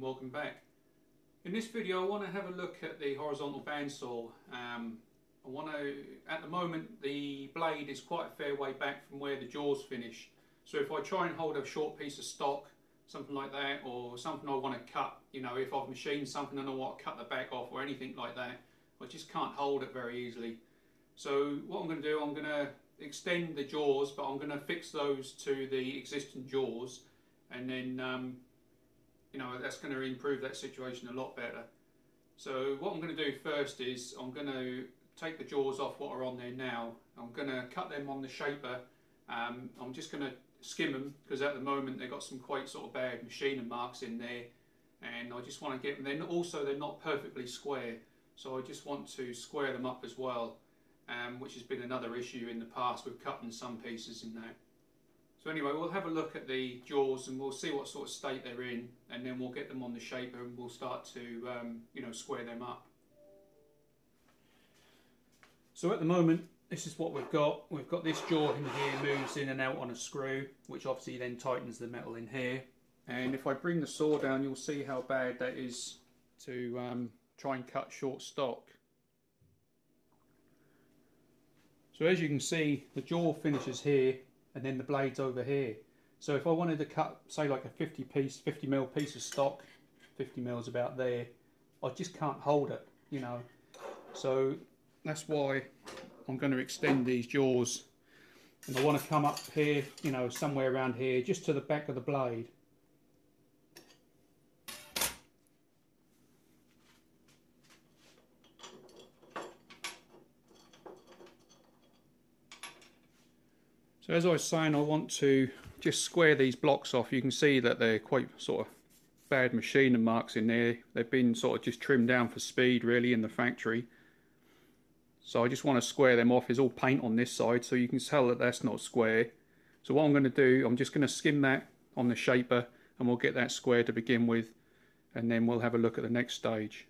and welcome back. In this video I want to have a look at the horizontal bandsaw. At the moment the blade is quite a fair way back from where the jaws finish, so if I try and hold a short piece of stock, something like that, or something I want to cut, you know, if I've machined something and I want to cut the back off or anything like that, I just can't hold it very easily. So what I'm going to do, I'm going to extend the jaws, but I'm going to fix those to the existing jaws, and then you know, that's going to improve that situation a lot better. So what I'm going to do first is I'm going to take the jaws off what are on there now. I'm going to cut them on the shaper. I'm just going to skim them because at the moment they've got some quite sort of bad machining marks in there, and I just want to get them. Then also they're not perfectly square, so I just want to square them up as well, which has been another issue in the past with cutting some pieces in that. So anyway, we'll have a look at the jaws and we'll see what sort of state they're in, and then we'll get them on the shaper and we'll start to you know, square them up. So at the moment this is what we've got. We've got this jaw in here, moves in and out on a screw, which obviously then tightens the metal in here. And if I bring the saw down, you'll see how bad that is to try and cut short stock. So as you can see, the jaw finishes here and then the blade's over here. So if I wanted to cut, say, like a 50mm piece of stock, 50mm is about there, I just can't hold it, you know. So that's why I'm going to extend these jaws, and I want to come up here, you know, somewhere around here, just to the back of the blade. So as I was saying, I want to just square these blocks off. You can see that they're quite sort of bad machining marks in there. They've been sort of just trimmed down for speed really in the factory. So I just want to square them off. There's all paint on this side, so you can tell that that's not square. So what I'm going to do, I'm just going to skim that on the shaper and we'll get that square to begin with, and then we'll have a look at the next stage.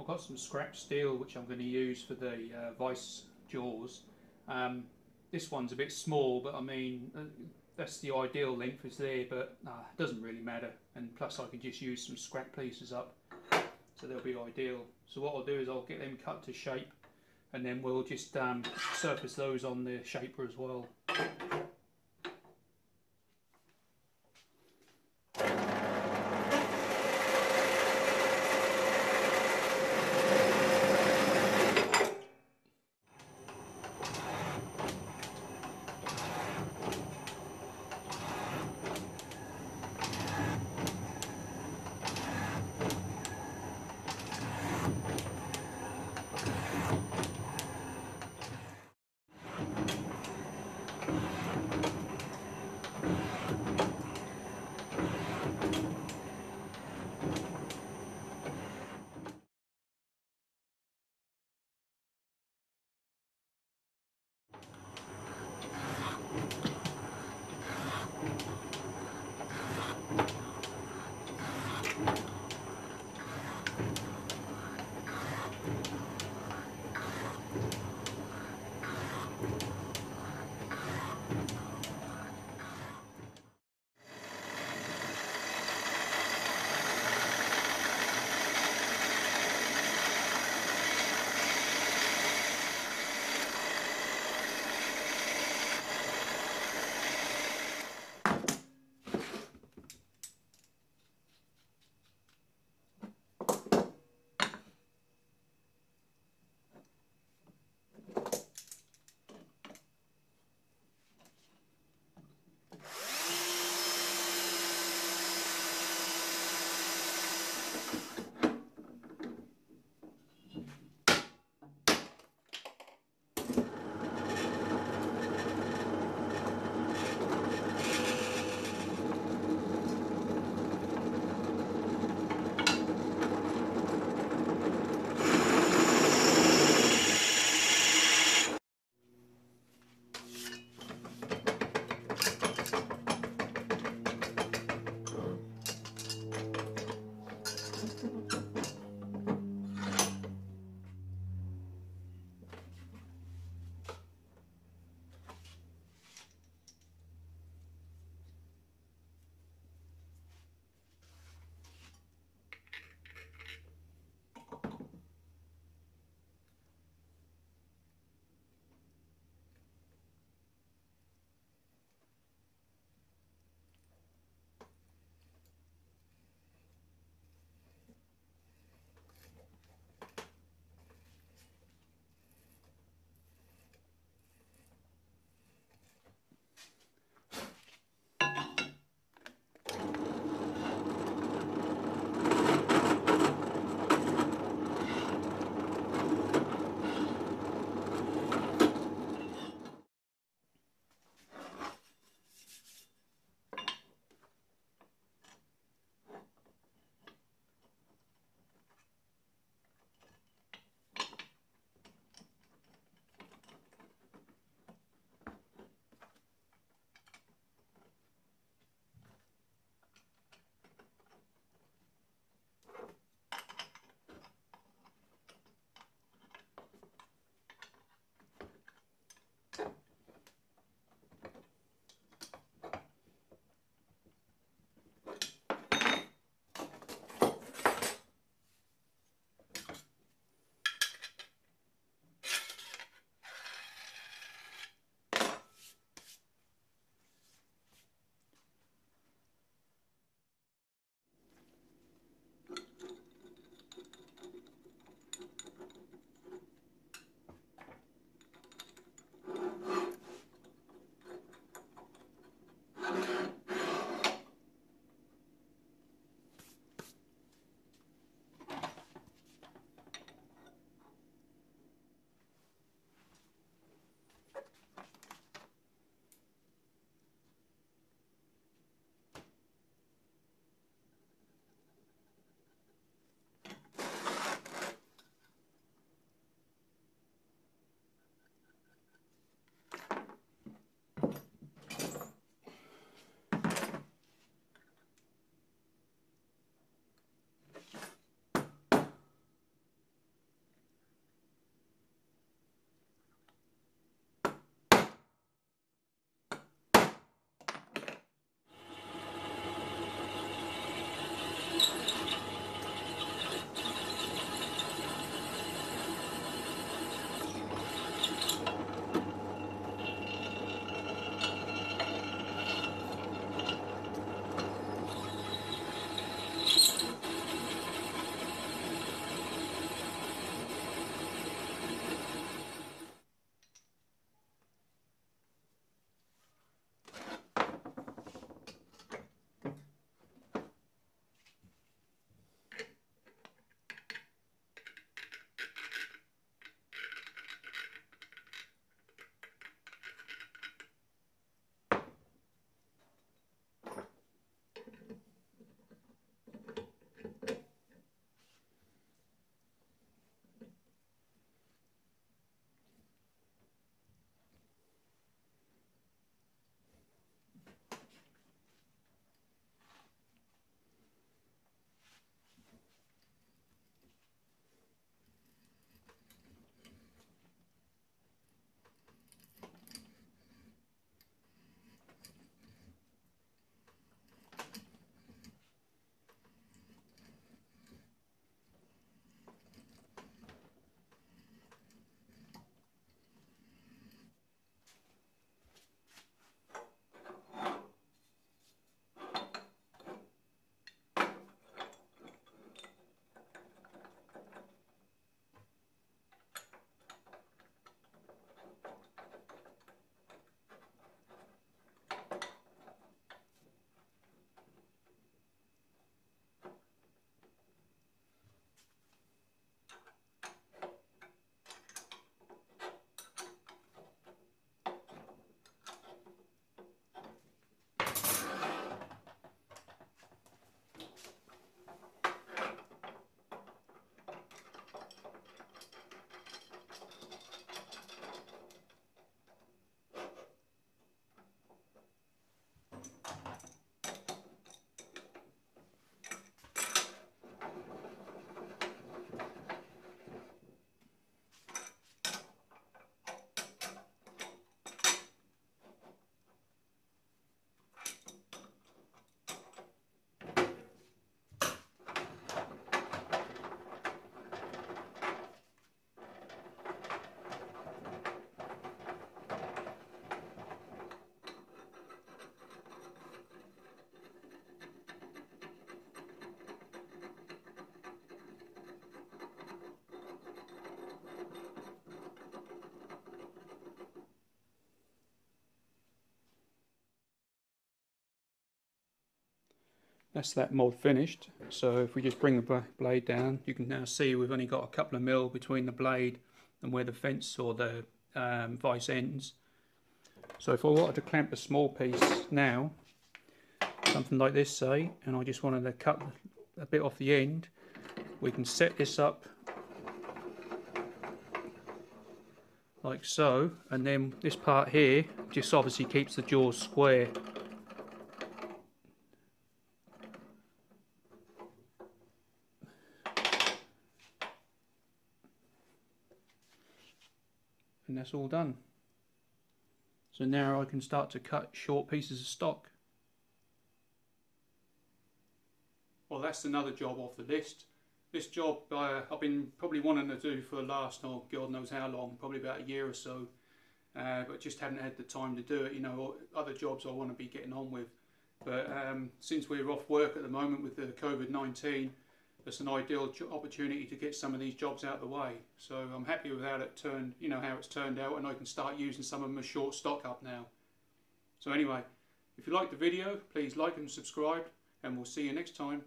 I've got some scrap steel which I'm going to use for the vice jaws. This one's a bit small, but I mean that's the ideal length is there, but it doesn't really matter, and plus I can just use some scrap pieces up, so they'll be ideal. So what I'll do is I'll get them cut to shape, and then we'll just surface those on the shaper as well. That's that mold finished. So if we just bring the blade down, you can now see we've only got a couple of mil between the blade and where the fence or the vise ends. So if I wanted to clamp a small piece now, something like this say, and I just wanted to cut a bit off the end, we can set this up like so, and then this part here just obviously keeps the jaws square. And that's all done. So now I can start to cut short pieces of stock. Well, that's another job off the list. This job I've been probably wanting to do for the last, oh God knows how long, probably about a year or so, but just haven't had the time to do it. You know, other jobs I want to be getting on with, but since we're off work at the moment with the COVID-19, it's an ideal opportunity to get some of these jobs out of the way. So I'm happy with how it turned, you know, how it's turned out, and I can start using some of my short stock up now. So anyway, if you liked the video, please like and subscribe, and we'll see you next time.